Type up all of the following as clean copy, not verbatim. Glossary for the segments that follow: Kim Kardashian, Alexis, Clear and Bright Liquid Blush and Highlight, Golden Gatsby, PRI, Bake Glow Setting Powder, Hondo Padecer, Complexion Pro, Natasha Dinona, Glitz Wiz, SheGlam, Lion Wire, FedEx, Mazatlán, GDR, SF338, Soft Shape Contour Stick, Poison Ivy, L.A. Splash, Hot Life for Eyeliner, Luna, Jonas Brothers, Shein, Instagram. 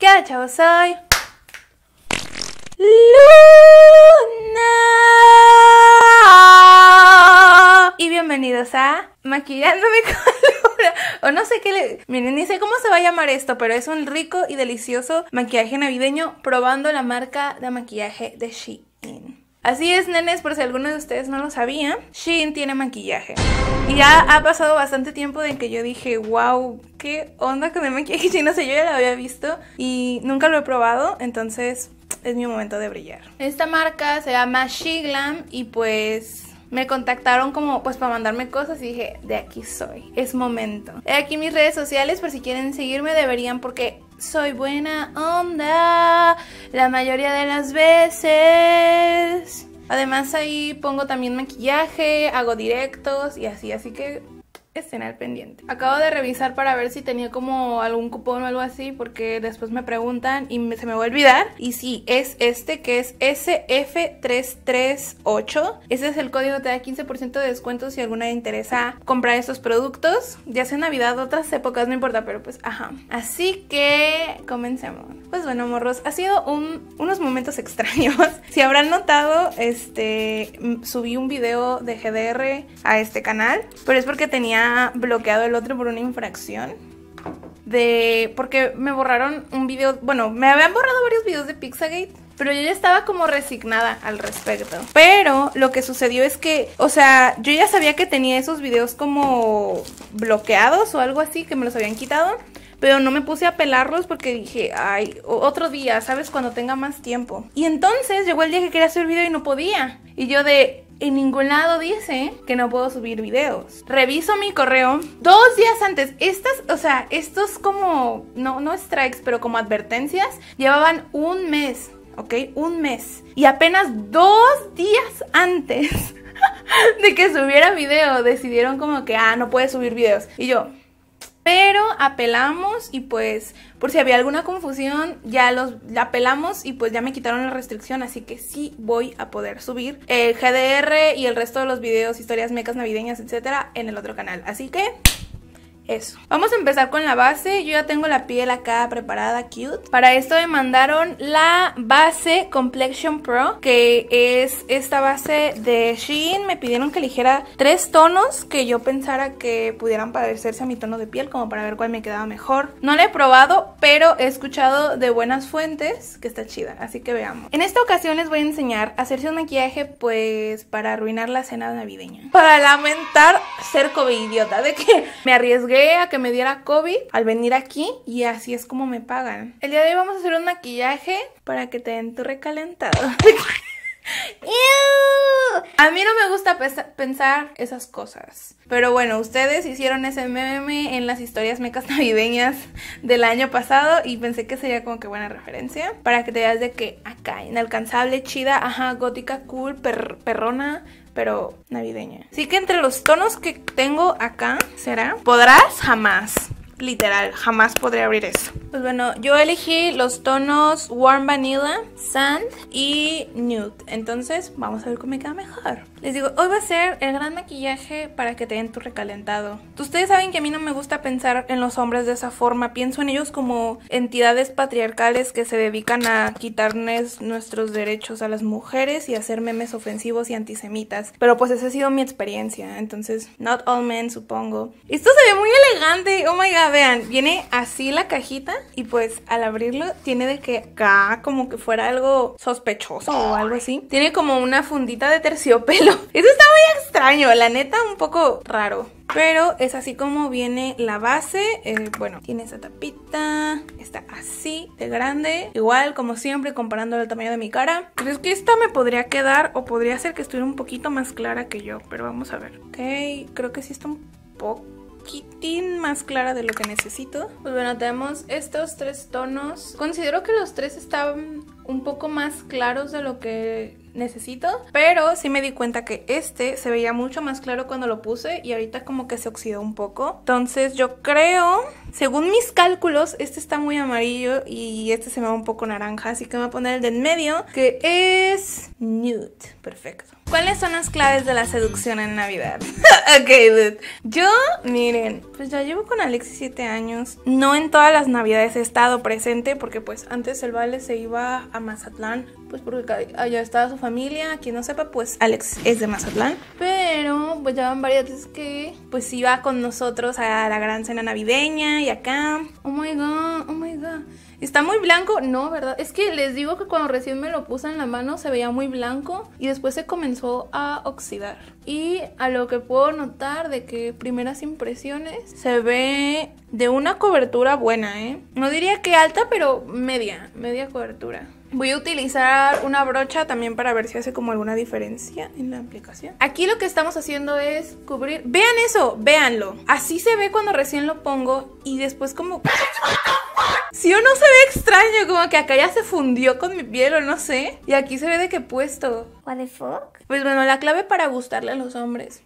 Ya, chavos, soy Luna. Y bienvenidos a Maquillándome con Luna. O no sé qué le... Miren, ni sé cómo se va a llamar esto, pero es un rico y delicioso maquillaje navideño probando la marca de maquillaje de Shein. Así es, nenes, por si alguno de ustedes no lo sabía, Shein tiene maquillaje. Y ya ha pasado bastante tiempo de que yo dije, wow, qué onda con el maquillaje Shein. No sé, yo ya lo había visto y nunca lo he probado, entonces es mi momento de brillar. Esta marca se llama SheGlam y pues... me contactaron como pues para mandarme cosas y dije, de aquí soy, es momento. He aquí mis redes sociales, por si quieren seguirme deberían porque soy buena onda la mayoría de las veces. Además ahí pongo también maquillaje, hago directos y así, así que estén al pendiente. Acabo de revisar para ver si tenía como algún cupón o algo así, porque después me preguntan y se me va a olvidar. Y sí, es este que es SF338. Ese es el código, te da 15% de descuento si alguna le interesa comprar estos productos. Ya sea Navidad, otras épocas, no importa, pero pues ajá. Así que comencemos. Pues bueno, morros, ha sido unos momentos extraños. Si habrán notado, subí un video de GDR a este canal, pero es porque tenía bloqueado el otro por una infracción de... porque me borraron un video, bueno, me habían borrado varios videos de Pixagate, pero yo ya estaba como resignada al respecto. Pero lo que sucedió es que, o sea, yo ya sabía que tenía esos videos como bloqueados o algo así, que me los habían quitado, pero no me puse a pelarlos porque dije, ay, otro día, ¿sabes? Cuando tenga más tiempo. Y entonces llegó el día que quería hacer video y no podía. Y yo de... en ningún lado dice que no puedo subir videos. Reviso mi correo 2 días antes. Estas, o sea, estos como, no strikes, pero como advertencias, llevaban un mes, ¿ok? Un mes. Y apenas 2 días antes de que subiera video, decidieron como que, ah, no puedes subir videos. Y yo... pero apelamos y pues por si había alguna confusión ya los apelamos y pues ya me quitaron la restricción, así que sí voy a poder subir el GDR y el resto de los videos, historias, mecas navideñas, etcétera, en el otro canal, así que eso. Vamos a empezar con la base. Yo ya tengo la piel acá preparada, cute. Para esto me mandaron la base Complexion Pro, que es esta base de Shein. Me pidieron que eligiera 3 tonos que yo pensara que pudieran parecerse a mi tono de piel, como para ver cuál me quedaba mejor. No la he probado, pero he escuchado de buenas fuentes que está chida, así que veamos. En esta ocasión les voy a enseñar a hacerse un maquillaje, pues, para arruinar la cena navideña. Para lamentar ser covidiota, de que me arriesgué a que me diera COVID al venir aquí, y así es como me pagan. El día de hoy vamos a hacer un maquillaje para que te den tu recalentado. A mí no me gusta pensar esas cosas, pero bueno, ustedes hicieron ese meme en las historias mecas navideñas del año pasado y pensé que sería como que buena referencia para que te veas de que acá, inalcanzable, chida, ajá, gótica, cool, perrona, pero navideña. Así que entre los tonos que tengo acá será podrás jamás. Literal, jamás podré abrir eso. Pues bueno, yo elegí los tonos Warm Vanilla, Sand y Nude. Entonces, vamos a ver cómo me queda mejor. Les digo, hoy va a ser el gran maquillaje para que te den tu recalentado. Ustedes saben que a mí no me gusta pensar en los hombres de esa forma. Pienso en ellos como entidades patriarcales que se dedican a quitarnos nuestros derechos a las mujeres y hacer memes ofensivos y antisemitas. Pero pues esa ha sido mi experiencia. Entonces, not all men, supongo. Esto se ve muy elegante. Oh my god. Vean, viene así la cajita y pues al abrirlo tiene de que acá como que fuera algo sospechoso o algo así. Tiene como una fundita de terciopelo. Eso está muy extraño, la neta, un poco raro. Pero es así como viene la base. Bueno, tiene esta tapita. Está así de grande. Igual, como siempre, comparando el tamaño de mi cara. Creo que esta me podría quedar o podría ser que estuviera un poquito más clara que yo. Pero vamos a ver. Ok, creo que sí está un poco... poquitín más clara de lo que necesito. Pues bueno, tenemos estos 3 tonos. Considero que los 3 estaban un poco más claros de lo que necesito, pero sí me di cuenta que este se veía mucho más claro cuando lo puse y ahorita como que se oxidó un poco. Entonces yo creo, según mis cálculos, este está muy amarillo y este se me va un poco naranja, así que me voy a poner el de en medio, que es Nude. Perfecto. ¿Cuáles son las claves de la seducción en Navidad? Ok, dude. Yo, miren, pues ya llevo con Alexis 7 años. No en todas las Navidades he estado presente porque pues antes el vale se iba a Mazatlán. Pues porque allá estaba su familia. Quien no sepa, pues Alex es de Mazatlán. Pero pues ya van varias veces que pues iba con nosotros a la gran cena navideña y acá. Oh my god, oh my god. Está muy blanco, no, ¿verdad? Es que les digo que cuando recién me lo puse en la mano se veía muy blanco y después se comenzó a oxidar. Y a lo que puedo notar de que primeras impresiones se ve de una cobertura buena, ¿eh? No diría que alta, pero media cobertura. Voy a utilizar una brocha también para ver si hace como alguna diferencia en la aplicación. Aquí lo que estamos haciendo es cubrir... ¡Vean eso! ¡Véanlo! Así se ve cuando recién lo pongo y después como... ¿Sí o no se ve extraño? Como que acá ya se fundió con mi piel o no sé. Y aquí se ve de qué puesto. What the fuck? Pues bueno, la clave para gustarle a los hombres.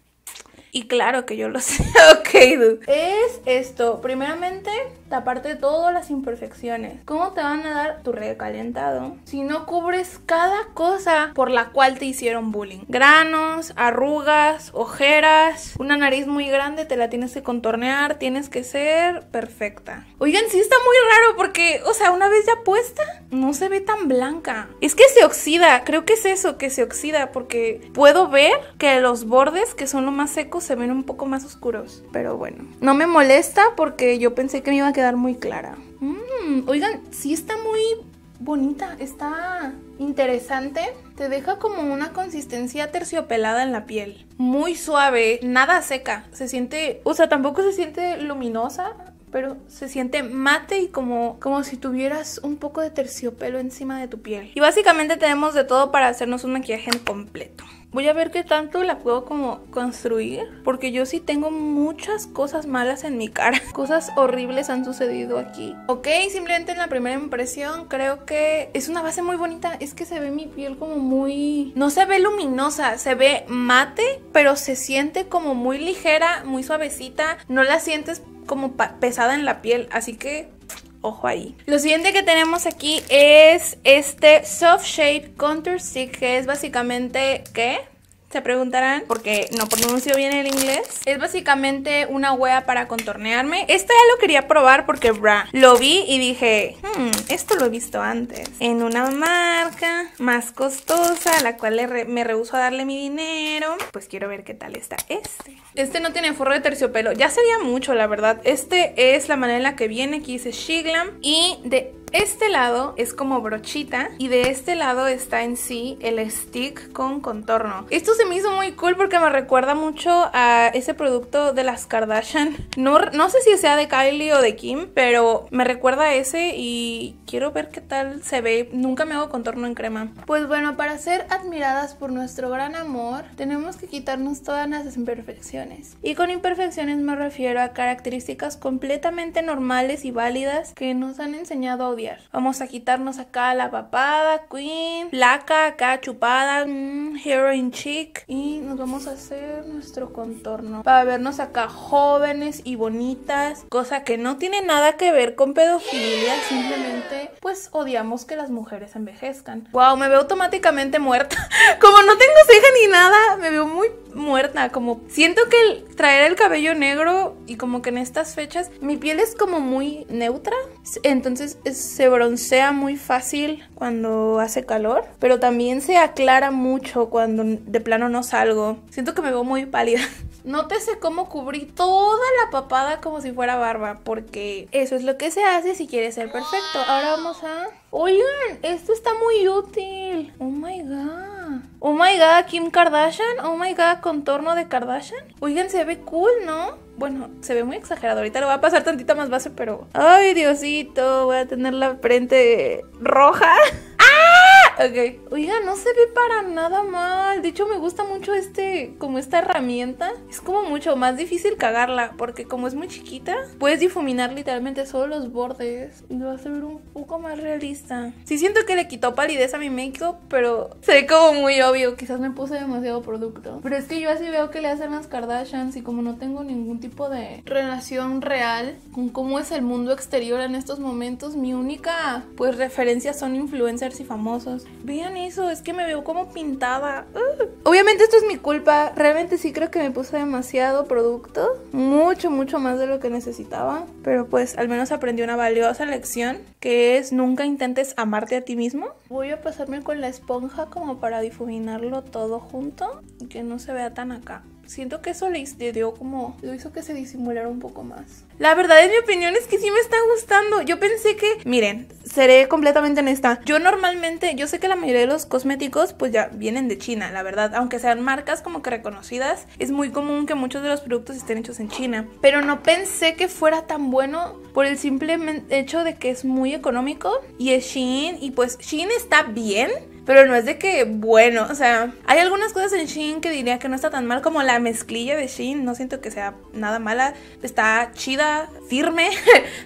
Y claro que yo lo sé. Ok, dude. Es esto. Primeramente, taparte de todas las imperfecciones. ¿Cómo te van a dar tu recalentado si no cubres cada cosa por la cual te hicieron bullying? Granos, arrugas, ojeras, una nariz muy grande, te la tienes que contornear, tienes que ser perfecta. Oigan, sí está muy raro porque, o sea, una vez ya puesta, no se ve tan blanca. Es que se oxida, creo que es eso, que se oxida, porque puedo ver que los bordes, que son lo más secos, se ven un poco más oscuros. Pero bueno, no me molesta porque yo pensé que me iba a quedar muy clara. Oigan, sí está muy bonita, está interesante. Te deja como una consistencia terciopelada en la piel, muy suave, nada seca. Se siente, o sea, tampoco se siente luminosa, pero se siente mate y como si tuvieras un poco de terciopelo encima de tu piel. Y básicamente tenemos de todo para hacernos un maquillaje completo. Voy a ver qué tanto la puedo como construir, porque yo sí tengo muchas cosas malas en mi cara. Cosas horribles han sucedido aquí. Ok, simplemente en la primera impresión creo que es una base muy bonita. Es que se ve mi piel como muy... No se ve luminosa, se ve mate, pero se siente como muy ligera, muy suavecita. No la sientes como pesada en la piel, así que... Ojo ahí. Lo siguiente que tenemos aquí es este Soft Shape Contour Stick, que es básicamente... ¿Qué? Se preguntarán, porque no pronuncio bien el inglés. Es básicamente una hueá para contornearme. Esta ya lo quería probar porque, bra, lo vi y dije, esto lo he visto antes. En una marca más costosa, a la cual me rehúso a darle mi dinero. Pues quiero ver qué tal está este. Este no tiene forro de terciopelo. Ya sería mucho, la verdad. Este es la manera en la que viene. Aquí dice SheGlam. Y de este lado es como brochita y de este lado está en sí el stick con contorno. Esto se me hizo muy cool porque me recuerda mucho a ese producto de las Kardashian. No sé si sea de Kylie o de Kim, pero me recuerda a ese y quiero ver qué tal se ve. Nunca me hago contorno en crema. Pues bueno, para ser admiradas por nuestro gran amor, tenemos que quitarnos todas las imperfecciones. Y con imperfecciones me refiero a características completamente normales y válidas que nos han enseñado a odiar. Vamos a quitarnos acá la papada, queen, placa, acá chupada, heroin chic. Y nos vamos a hacer nuestro contorno para vernos acá jóvenes y bonitas. Cosa que no tiene nada que ver con pedofilia, simplemente pues odiamos que las mujeres envejezcan. Wow, me veo automáticamente muerta. Como no tengo ceja ni nada, me veo muy muerta. Como siento que el traer el cabello negro y como que en estas fechas mi piel es como muy neutra. Entonces se broncea muy fácil cuando hace calor, pero también se aclara mucho cuando de plano no salgo. Siento que me veo muy pálida. Nótese cómo cubrí toda la papada como si fuera barba, porque eso es lo que se hace si quieres ser perfecto. Ahora vamos a... Oigan, esto está muy útil. Oh my god. Oh my god, Kim Kardashian. Oh my god, contorno de Kardashian. Oigan, se ve cool, ¿no? Bueno, se ve muy exagerado. Ahorita le voy a pasar tantita más base, pero... Ay, Diosito, voy a tener la frente roja. Ok. Oiga, no se ve para nada mal. De hecho, me gusta mucho como esta herramienta. Es como mucho más difícil cagarla, porque como es muy chiquita, puedes difuminar literalmente solo los bordes. Y lo vas a ver un poco más realista. Sí siento que le quitó palidez a mi make-up, pero se ve como muy obvio. Quizás me puse demasiado producto. Pero es que yo así veo que le hacen las Kardashians. Y como no tengo ningún tipo de relación real con cómo es el mundo exterior en estos momentos, mi única, pues, referencia son influencers y famosos. labios. Vean eso, es que me veo como pintada. Obviamente esto es mi culpa. Realmente sí creo que me puse demasiado producto. Mucho más de lo que necesitaba. Pero pues al menos aprendí una valiosa lección, que es nunca intentes amarte a ti mismo. Voy a pasarme con la esponja como para difuminarlo todo junto y que no se vea tan acá. Siento que eso le dio como... lo hizo que se disimulara un poco más. La verdad, en mi opinión, es que sí me está gustando. Yo pensé que... miren, seré completamente honesta. Yo normalmente... yo sé que la mayoría de los cosméticos pues ya vienen de China, la verdad. Aunque sean marcas como que reconocidas, es muy común que muchos de los productos estén hechos en China. Pero no pensé que fuera tan bueno por el simple hecho de que es muy económico. Y es Shein. Y pues Shein está bien... pero no es de que, bueno, o sea, hay algunas cosas en Shein que diría que no está tan mal, como la mezclilla de Shein. No siento que sea nada mala, está chida, firme,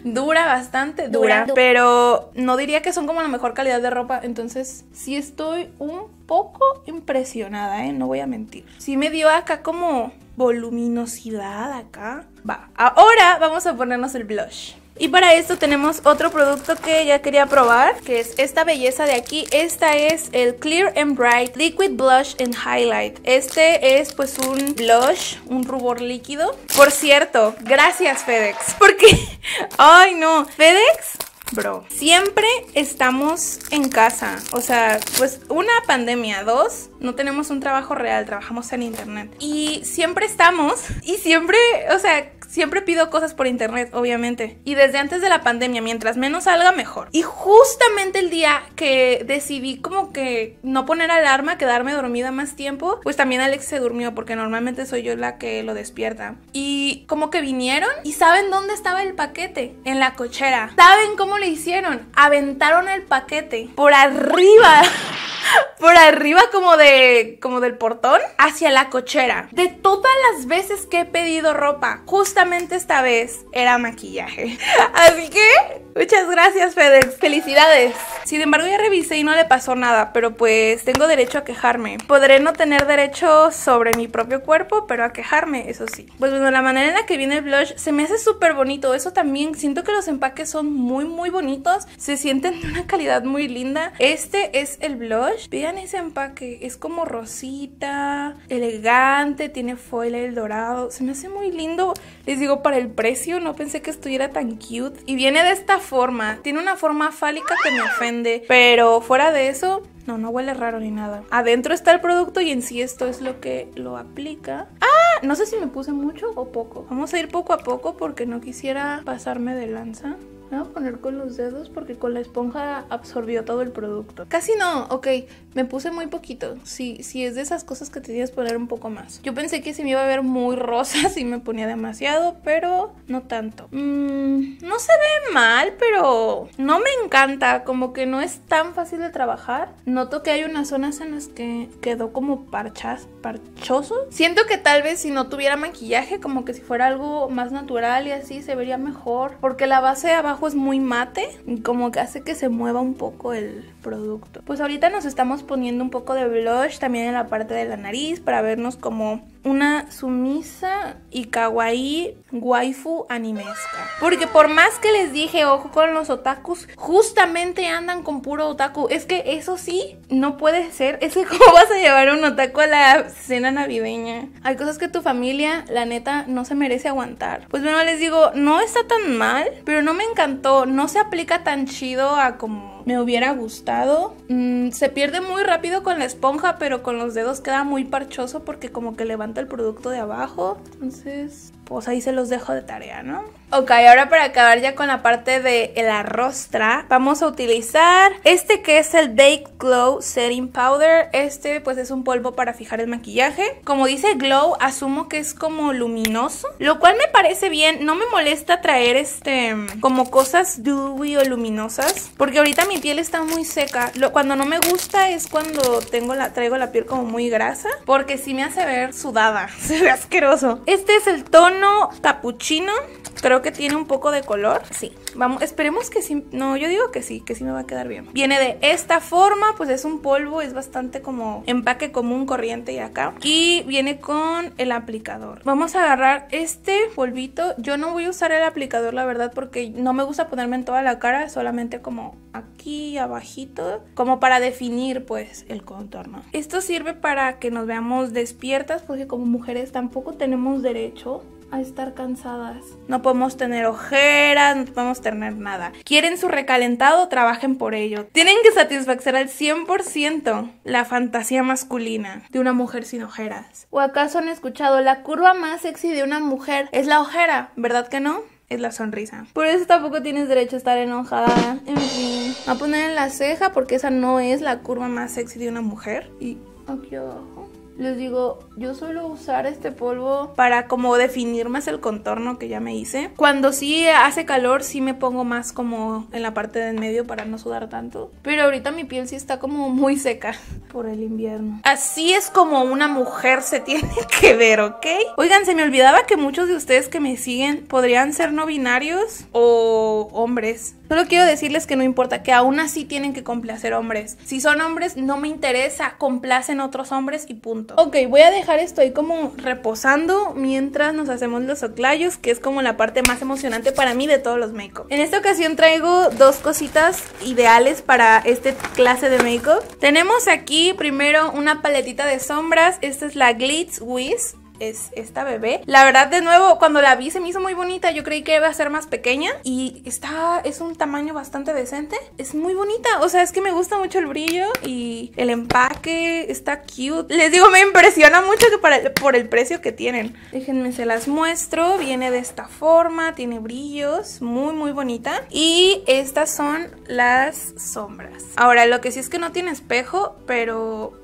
dura, bastante dura, pero no diría que son como la mejor calidad de ropa. Entonces sí estoy un poco impresionada, no voy a mentir. Sí me dio acá como voluminosidad acá. Va, ahora vamos a ponernos el blush. Y para esto tenemos otro producto que ya quería probar, que es esta belleza de aquí. Esta es el Clear and Bright Liquid Blush and Highlight. Este es pues un blush, un rubor líquido. Por cierto, gracias FedEx, porque... ¡ay no! FedEx... bro, siempre estamos en casa, o sea, pues una pandemia, dos, no tenemos un trabajo real, trabajamos en internet. Y siempre estamos, y siempre, o sea, siempre pido cosas por internet, obviamente. Y desde antes de la pandemia, mientras menos salga, mejor. Y justamente el día que decidí como que no poner alarma, quedarme dormida más tiempo, pues también Alex se durmió, porque normalmente soy yo la que lo despierta. Y como que vinieron, y ¿saben dónde estaba el paquete? En la cochera. ¿Saben cómo le hicieron? Aventaron el paquete por arriba, por arriba como del portón hacia la cochera. De todas las veces que he pedido ropa, justamente esta vez era maquillaje. Así que muchas gracias FedEx, felicidades. Sin embargo, ya revisé y no le pasó nada, pero pues tengo derecho a quejarme. Podré no tener derecho sobre mi propio cuerpo, pero a quejarme, eso sí. Pues bueno, la manera en la que viene el blush se me hace súper bonito. Eso también, siento que los empaques son muy bonitos, se sienten de una calidad muy linda. Este es el blush. Vean ese empaque, es como rosita, elegante, tiene foil el dorado, se me hace muy lindo. Les digo, para el precio no pensé que estuviera tan cute. Y viene de esta forma, tiene una forma fálica que me ofende, pero fuera de eso, no huele raro ni nada. Adentro está el producto y en sí esto es lo que lo aplica. ¡Ah! No sé si me puse mucho o poco. Vamos a ir poco a poco porque no quisiera pasarme de lanza. Me voy a poner con los dedos porque con la esponja absorbió todo el producto. Casi no, ok, me puse muy poquito. Sí, es de esas cosas que tenías que poner un poco más. Yo pensé que se me iba a ver muy rosa si me ponía demasiado, pero no tanto. No se ve mal, pero no me encanta, como que no es tan fácil de trabajar. Noto que hay unas zonas en las que quedó como parchoso. Siento que tal vez si no tuviera maquillaje, como que si fuera algo más natural y así, se vería mejor. Porque la base de abajo es muy mate, como que hace que se mueva un poco el producto. Pues ahorita nos estamos poniendo un poco de blush también en la parte de la nariz para vernos como una sumisa y kawaii waifu animesca. Porque por más que les dije, ojo con los otakus, justamente andan con puro otaku. Es que eso sí, no puede ser. Es que ¿cómo vas a llevar un otaku a la cena navideña? Hay cosas que tu familia, la neta, no se merece aguantar. Pues bueno, les digo, no está tan mal, pero no me encantó. No se aplica tan chido a como... me hubiera gustado. Se pierde muy rápido con la esponja, pero con los dedos queda muy parchoso porque como que levanta el producto de abajo. Entonces, pues ahí se los dejo de tarea, ¿no? Ok, ahora para acabar ya con la parte de la rostra, vamos a utilizar este que es el Bake Glow Setting Powder. Este pues es un polvo para fijar el maquillaje. Como dice glow, asumo que es como luminoso, lo cual me parece bien. No me molesta traer como cosas dewy o luminosas, porque ahorita mi piel está muy seca. Cuando no me gusta es cuando traigo la piel como muy grasa, porque sí me hace ver sudada. Se ve asqueroso. Este es el tono tono capuchino. Creo que tiene un poco de color. Sí, vamos, esperemos que sí. No, yo digo que sí me va a quedar bien. Viene de esta forma, pues es un polvo. Es bastante como empaque común, corriente y acá. Y viene con el aplicador. Vamos a agarrar este polvito. Yo no voy a usar el aplicador, la verdad, porque no me gusta ponerme en toda la cara. Solamente como aquí, abajito, como para definir pues el contorno. Esto sirve para que nos veamos despiertas, porque como mujeres tampoco tenemos derecho a estar cansadas. No podemos tener ojeras, no podemos tener nada. ¿Quieren su recalentado? Trabajen por ello. Tienen que satisfacer al 100% la fantasía masculina de una mujer sin ojeras. ¿O acaso han escuchado? La curva más sexy de una mujer es la ojera, ¿verdad que no? Es la sonrisa. Por eso tampoco tienes derecho a estar enojada. En fin, a poner en la ceja, porque esa no es la curva más sexy de una mujer. Y aquí abajo les digo, yo suelo usar este polvo para como definir más el contorno que ya me hice. Cuando sí hace calor, sí me pongo más como en la parte del medio para no sudar tanto. Pero ahorita mi piel sí está como muy seca por el invierno. Así es como una mujer se tiene que ver, ¿ok? Oigan, se me olvidaba que muchos de ustedes que me siguen podrían ser no binarios o hombres. Solo quiero decirles que no importa, que aún así tienen que complacer hombres. Si son hombres, no me interesa, complacen otros hombres y punto. Ok, voy a dejar esto ahí como reposando mientras nos hacemos los oclayos, que es como la parte más emocionante para mí de todos los make-up. En esta ocasión traigo dos cositas ideales para esta clase de make-up. Tenemos aquí primero una paletita de sombras. Esta es la Glitz Wiz. Es esta bebé. La verdad, de nuevo, cuando la vi se me hizo muy bonita. Yo creí que iba a ser más pequeña. Y está, es un tamaño bastante decente. Es muy bonita. O sea, es que me gusta mucho el brillo y el empaque. Está cute. Les digo, me impresiona mucho que por el precio que tienen. Déjenme, se las muestro. Viene de esta forma. Tiene brillos. Muy, muy bonita. Y estas son las sombras. Ahora, lo que sí es que no tiene espejo, pero...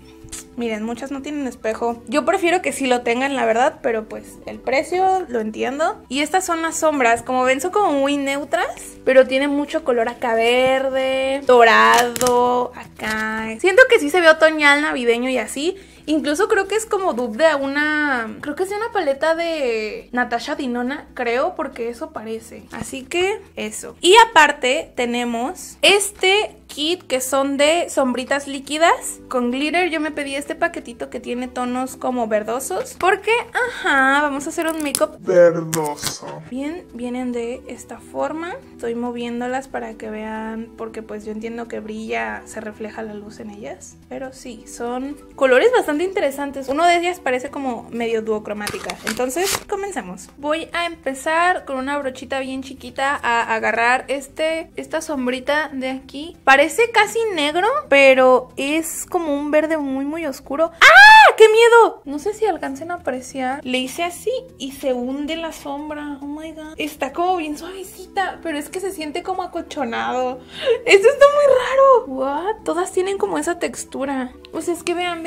miren, muchas no tienen espejo. Yo prefiero que sí lo tengan, la verdad, pero pues el precio lo entiendo. Y estas son las sombras. Como ven, son como muy neutras, pero tienen mucho color acá verde, dorado, acá. Siento que sí se ve otoñal, navideño y así. Incluso creo que es como dupe de una... creo que es de una paleta de Natasha Dinona, creo, porque eso parece. Así que eso. Y aparte tenemos este kit que son de sombritas líquidas con glitter. Yo me pedí este paquetito que tiene tonos como verdosos, porque, ajá, vamos a hacer un makeup verdoso. Bien, vienen de esta forma. Estoy moviéndolas para que vean, porque pues yo entiendo que brilla, se refleja la luz en ellas. Pero sí, son colores bastante interesantes. Uno de ellas parece como medio duocromática. Entonces, comenzamos. Voy a empezar con una brochita bien chiquita a agarrar esta sombrita de aquí. Parece casi negro, pero es como un verde muy, muy oscuro. ¡Ah! ¡Qué miedo! No sé si alcancen a apreciar. Le hice así y se hunde la sombra. Oh my god. Está como bien suavecita, pero es que se siente como acochonado. Esto está muy raro. What? Todas tienen como esa textura. O sea, es que vean.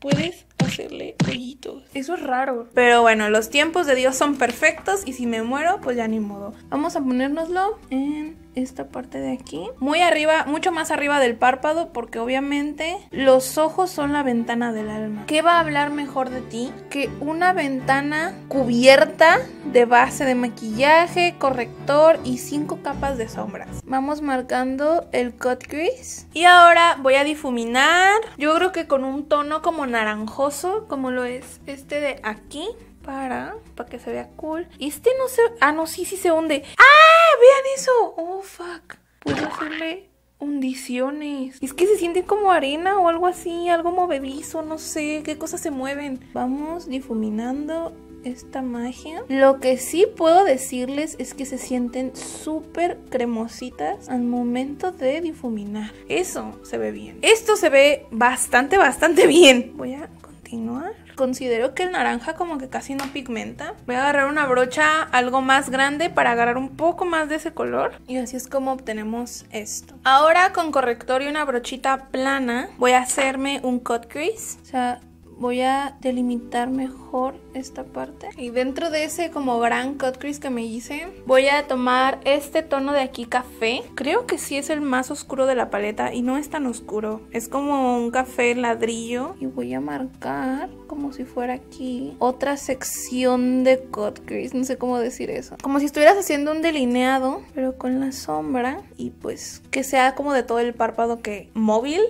Puedes hacerle hoyitos. Eso es raro. Pero bueno, los tiempos de Dios son perfectos. Y si me muero, pues ya ni modo. Vamos a ponérnoslo en esta parte de aquí. Muy arriba, mucho más arriba del párpado. Porque obviamente los ojos son la ventana del alma. ¿Qué va a hablar mejor de ti que una ventana cubierta de base de maquillaje, corrector y 5 capas de sombras? Vamos marcando el cut crease. Y ahora voy a difuminar. Yo creo que con un tono como naranjoso, como lo es este de aquí. Para que se vea cool. Este no se... ah, no, sí se hunde. ¡Ah! ¡Vean eso! ¡Oh, fuck! Puedo hacerle hundiciones. Es que se siente como arena o algo así, algo movedizo, no sé. ¿Qué cosas se mueven? Vamos difuminando esta magia. Lo que sí puedo decirles es que se sienten súper cremositas al momento de difuminar. Eso se ve bien. Esto se ve bastante, bastante bien. Voy a continuar. Considero que el naranja como que casi no pigmenta. Voy a agarrar una brocha algo más grande para agarrar un poco más de ese color. Y así es como obtenemos esto. Ahora con corrector y una brochita plana voy a hacerme un cut crease. O sea, voy a delimitar mejor esta parte. Y dentro de ese como gran cut crease que me hice, voy a tomar este tono de aquí café. Creo que sí es el más oscuro de la paleta y no es tan oscuro. Es como un café ladrillo. Y voy a marcar como si fuera aquí otra sección de cut crease. No sé cómo decir eso. Como si estuvieras haciendo un delineado, pero con la sombra. Y pues que sea como de todo el párpado que... ¿Móvil?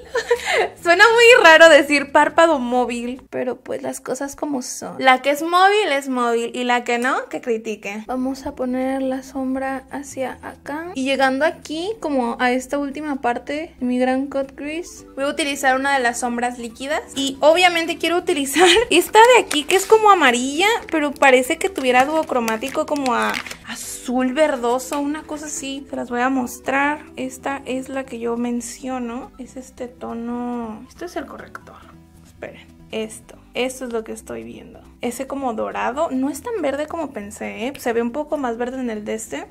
Suena muy raro decir párpado móvil, pero pues las cosas como son. La que es móvil y la que no, que critique. Vamos a poner la sombra hacia acá. Y llegando aquí, como a esta última parte, mi gran cut crease, voy a utilizar una de las sombras líquidas. Y obviamente quiero utilizar esta de aquí que es como amarilla, pero parece que tuviera duocromático como a azul verdoso, una cosa así. Se las voy a mostrar. Esta es la que yo menciono. Es este tono. Este es el corrector. Esperen. Esto es lo que estoy viendo. Ese como dorado. No es tan verde como pensé, ¿eh? Se ve un poco más verde en el de este.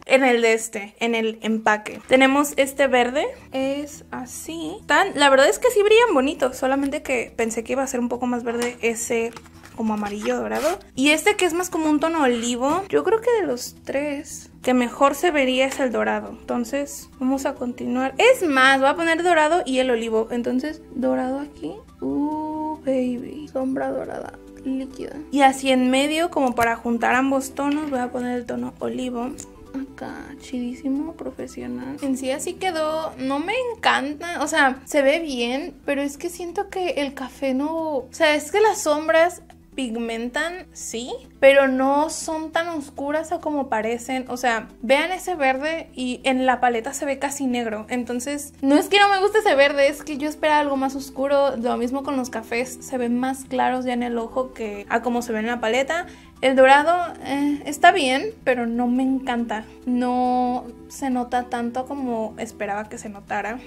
En el empaque. Tenemos este verde. Es así. La verdad es que sí brillan bonito. Solamente que pensé que iba a ser un poco más verde ese como amarillo dorado. Y este que es más como un tono olivo. Yo creo que de los tres, que mejor se vería es el dorado. Entonces vamos a continuar. Es más, voy a poner dorado y el olivo. Entonces dorado aquí. Baby. Sombra dorada líquida. Y así en medio, como para juntar ambos tonos, voy a poner el tono olivo. Acá, chidísimo, profesional. En sí así quedó, no me encanta, o sea, se ve bien, pero es que siento que el café no... O sea, es que las sombras pigmentan, sí, pero no son tan oscuras a como parecen. O sea, vean ese verde y en la paleta se ve casi negro. Entonces, no es que no me guste ese verde, es que yo esperaba algo más oscuro. Lo mismo con los cafés, se ven más claros ya en el ojo que a como se ve en la paleta. El dorado está bien, pero no me encanta. No se nota tanto como esperaba que se notara.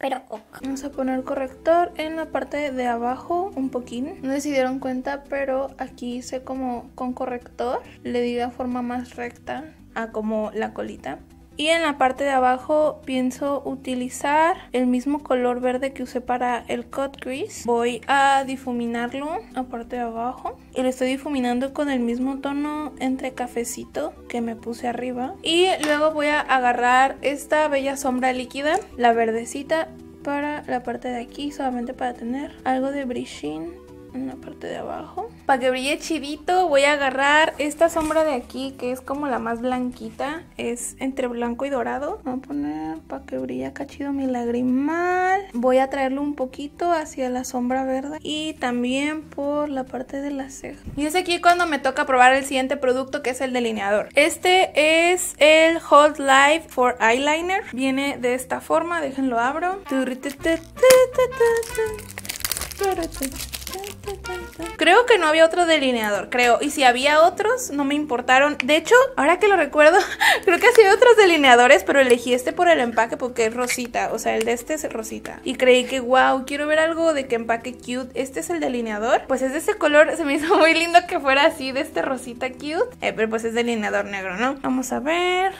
Pero ok. Vamos a poner corrector en la parte de abajo un poquín. No sé si dieron cuenta, pero aquí hice como con corrector. Le di la forma más recta a como la colita. Y en la parte de abajo pienso utilizar el mismo color verde que usé para el cut crease. Voy a difuminarlo a parte de abajo. Y lo estoy difuminando con el mismo tono entre cafecito que me puse arriba. Y luego voy a agarrar esta bella sombra líquida, la verdecita, para la parte de aquí. Solamente para tener algo de brillín en la parte de abajo. Para que brille chidito, voy a agarrar esta sombra de aquí, que es como la más blanquita. Es entre blanco y dorado. Voy a poner para que brille acá chido mi lagrimal. Voy a traerlo un poquito hacia la sombra verde. Y también por la parte de la ceja. Y es aquí cuando me toca probar el siguiente producto, que es el delineador. Este es el Hot Life for Eyeliner. Viene de esta forma, déjenlo abro. Creo que no había otro delineador, creo. Y si había otros, no me importaron. De hecho, ahora que lo recuerdo, creo que sí había otros delineadores, pero elegí este por el empaque porque es rosita. O sea, el de este es rosita. Y creí que, wow, quiero ver algo de que empaque cute. Este es el delineador. Pues es de ese color. Se me hizo muy lindo que fuera así, de este rosita cute. Pero pues es delineador negro, ¿no? Vamos a ver...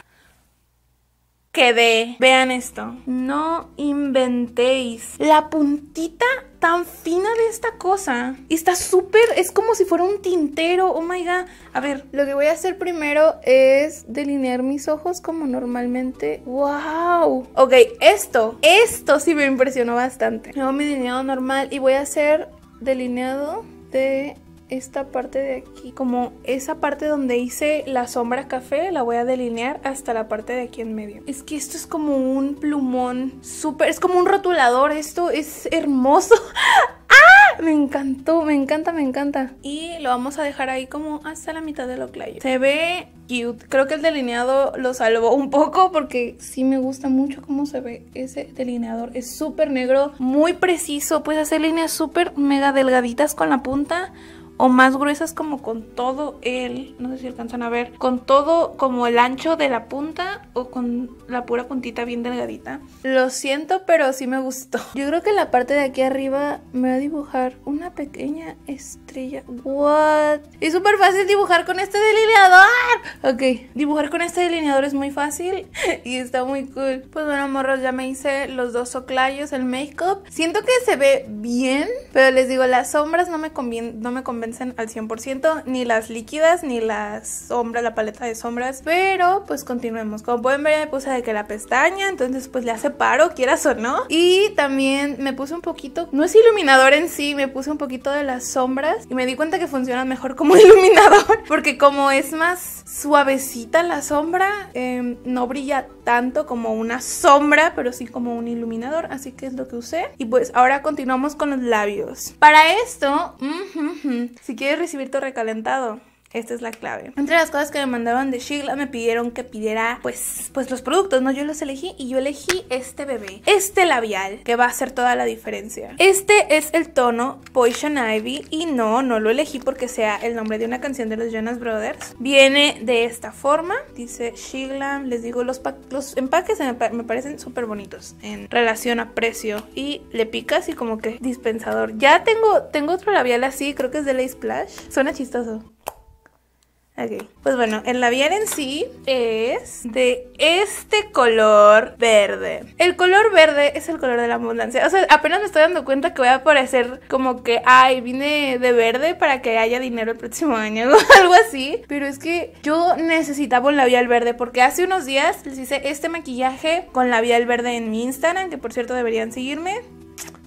Quedé. Vean esto. No inventéis. La puntita tan fina de esta cosa. Y está súper... Es como si fuera un tintero. Oh my god. A ver. Lo que voy a hacer primero es delinear mis ojos como normalmente. ¡Wow! Ok, esto sí me impresionó bastante. Hago mi delineado normal y voy a hacer delineado de... Esta parte de aquí, como esa parte donde hice la sombra café, la voy a delinear hasta la parte de aquí en medio. Es que esto es como un plumón súper, es como un rotulador, esto es hermoso. ¡Ah! Me encantó, me encanta, me encanta. Y lo vamos a dejar ahí como hasta la mitad del oclayo. Se ve cute, creo que el delineado lo salvó un poco porque sí me gusta mucho cómo se ve ese delineador. Es súper negro, muy preciso, puedes hacer líneas súper mega delgaditas con la punta. O más gruesas como con todo el... No sé si alcanzan a ver. Con todo como el ancho de la punta. O con la pura puntita bien delgadita. Lo siento, pero sí me gustó. Yo creo que la parte de aquí arriba me va a dibujar una pequeña estrella. What? Es súper fácil dibujar con este delineador. Ok. Dibujar con este delineador es muy fácil. Y está muy cool. Pues bueno, morros, ya me hice los dos oclayos, el make-up. Siento que se ve bien. Pero les digo, las sombras no me convencen convencen al 100%, ni las líquidas, ni las sombras, la paleta de sombras, pero pues continuemos. Como pueden ver, me puse de que la pestaña, entonces pues le hace paro, quieras o no. Y también me puse un poquito, no es iluminador en sí, me puse un poquito de las sombras y me di cuenta que funcionan mejor como iluminador, porque como es más suavecita la sombra, no brilla tanto como una sombra, pero sí como un iluminador, así que es lo que usé. Y pues ahora continuamos con los labios. Para esto, si quieres recibir tu recalentado, esta es la clave. Entre las cosas que me mandaron de SheGlam, me pidieron que pidiera pues los productos, ¿no? Yo los elegí y yo elegí este bebé, este labial, que va a hacer toda la diferencia. Este es el tono Poison Ivy y no lo elegí porque sea el nombre de una canción de los Jonas Brothers. Viene de esta forma, dice SheGlam. Les digo, los empaques me parecen súper bonitos en relación a precio. Y le picas y como que dispensador. Ya tengo otro labial así, creo que es de L.A. Splash. Suena chistoso. Okay. Pues bueno, el labial en sí es de este color verde. El color verde es el color de la abundancia. O sea, apenas me estoy dando cuenta que voy a parecer como que, ay, vine de verde para que haya dinero el próximo año o algo así. Pero es que yo necesitaba un labial verde porque hace unos días les hice este maquillaje con labial verde en mi Instagram, que por cierto deberían seguirme.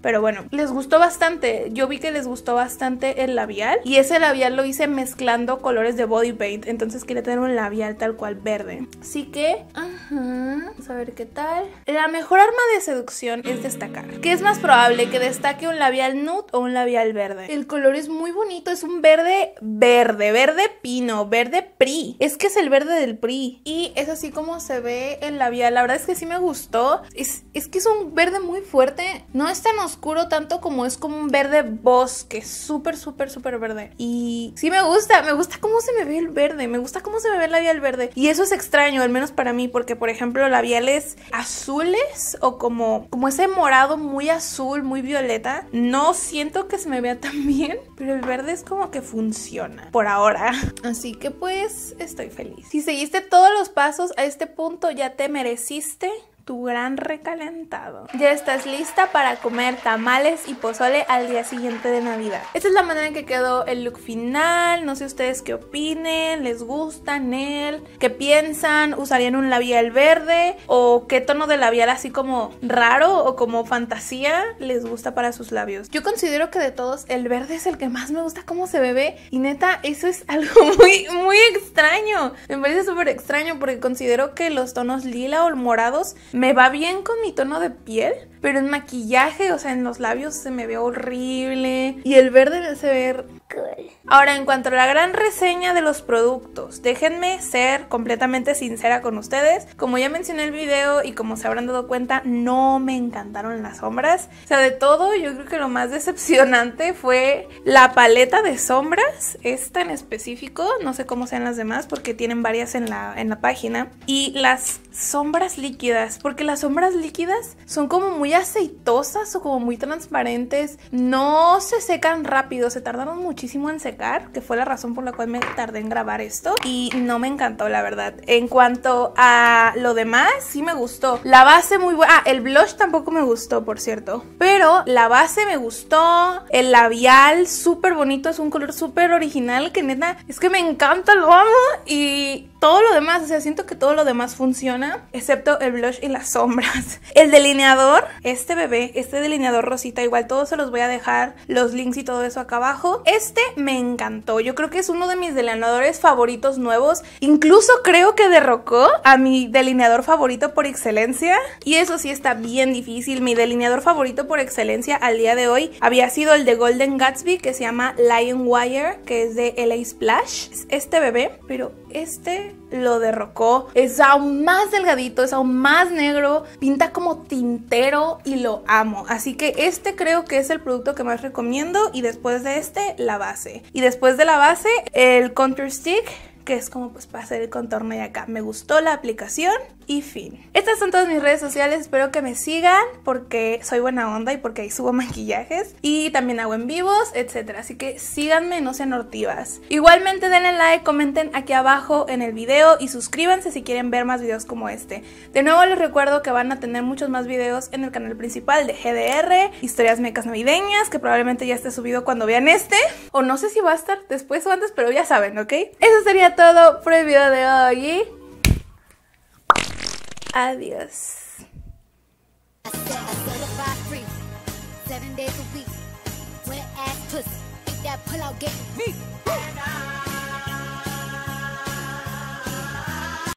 Pero bueno, les gustó bastante. Yo vi que les gustó bastante el labial. Y ese labial lo hice mezclando colores de body paint. Entonces quería tener un labial tal cual verde. Así que, vamos a ver qué tal. La mejor arma de seducción es destacar. ¿Qué es más probable? ¿Que destaque un labial nude o un labial verde? El color es muy bonito. Es un verde verde. Verde pino. Verde PRI. Es que es el verde del PRI. Y es así como se ve el labial. La verdad es que sí me gustó. Es que es un verde muy fuerte. No es tan oscuro tanto como es como un verde bosque, súper verde. Y sí me gusta cómo se me ve el verde, me gusta cómo se me ve el labial verde. Y eso es extraño, al menos para mí, porque por ejemplo labiales azules o como ese morado muy azul, muy violeta, no siento que se me vea tan bien, pero el verde es como que funciona por ahora. Así que pues estoy feliz. Si seguiste todos los pasos a este punto, ya te mereciste tu gran recalentado. Ya estás lista para comer tamales y pozole al día siguiente de Navidad. Esta es la manera en que quedó el look final. No sé ustedes qué opinen, les gusta, qué piensan, usarían un labial verde o qué tono de labial así como raro o como fantasía les gusta para sus labios. Yo considero que de todos el verde es el que más me gusta cómo se bebe y neta eso es algo muy extraño. Me parece súper extraño porque considero que los tonos lila o morados me va bien con mi tono de piel, pero en maquillaje, o sea, en los labios se me ve horrible. Y el verde se ve cool. Ahora, en cuanto a la gran reseña de los productos, déjenme ser completamente sincera con ustedes. Como ya mencioné en el video y como se habrán dado cuenta, no me encantaron las sombras. O sea, de todo, yo creo que lo más decepcionante fue la paleta de sombras. Esta en específico, no sé cómo sean las demás porque tienen varias en la página. Y las sombras líquidas, porque las sombras líquidas son como muy aceitosas o como muy transparentes, no se secan rápido, se tardaron muchísimo en secar, que fue la razón por la cual me tardé en grabar esto y no me encantó la verdad. En cuanto a lo demás, sí me gustó, la base muy buena, el blush tampoco me gustó por cierto, pero la base me gustó, el labial súper bonito, es un color súper original que neta, es que me encanta, lo amo y todo lo demás, o sea, siento que todo lo demás funciona, excepto el blush y las sombras. El delineador, este delineador rosita, igual todos se los voy a dejar, los links y todo eso acá abajo. Este me encantó, yo creo que es uno de mis delineadores favoritos nuevos, incluso creo que derrocó a mi delineador favorito por excelencia, y eso sí está bien difícil. Mi delineador favorito por excelencia al día de hoy había sido el de Golden Gatsby, que se llama Lion Wire, que es de L.A. Splash, es este bebé, pero este lo derrocó, es aún más delgadito, es aún más negro, pinta como tintero y lo amo. Así que este creo que es el producto que más recomiendo y después de este, la base. Y después de la base, el Contour Stick, que es como pues para hacer el contorno de acá. Me gustó la aplicación, Y fin. Estas son todas mis redes sociales, espero que me sigan porque soy buena onda y porque ahí subo maquillajes y también hago en vivos, etcétera. Así que síganme, no sean hortivas. Igualmente denle like, comenten aquí abajo en el video y suscríbanse si quieren ver más videos como este. De nuevo les recuerdo que van a tener muchos más videos en el canal principal de GDR, historias mecas navideñas, que probablemente ya esté subido cuando vean este, o no sé si va a estar después o antes, pero ya saben, ¿ok? Eso sería todo por el video de hoy y... adiós. I certified free, 7 days a week, with an ass pussy, think that pull out game, me.